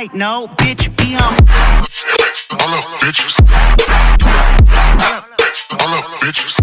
right, no, bitch, be on. I love bitches. I love bitches.